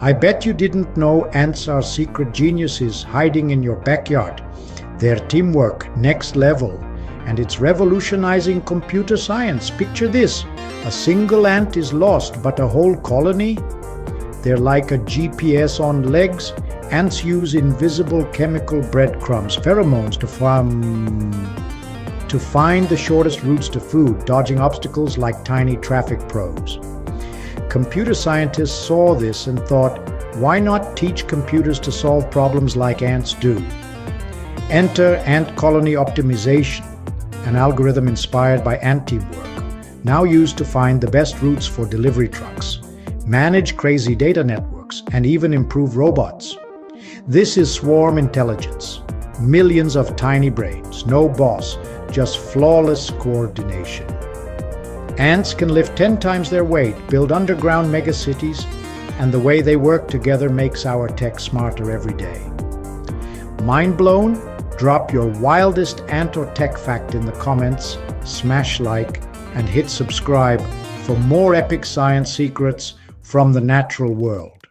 I bet you didn't know ants are secret geniuses hiding in your backyard. Their teamwork, next level. And it's revolutionizing computer science. Picture this, a single ant is lost, but a whole colony? They're like a GPS on legs. Ants use invisible chemical breadcrumbs, pheromones, to find the shortest routes to food, dodging obstacles like tiny traffic probes. Computer scientists saw this and thought, why not teach computers to solve problems like ants do? Enter Ant Colony Optimization, an algorithm inspired by ant teamwork, now used to find the best routes for delivery trucks, manage crazy data networks, and even improve robots. This is swarm intelligence. Millions of tiny brains, no boss, just flawless coordination. Ants can lift 10 times their weight, build underground megacities, and the way they work together makes our tech smarter every day. Mind blown? Drop your wildest ant or tech fact in the comments, smash like, and hit subscribe for more epic science secrets from the natural world.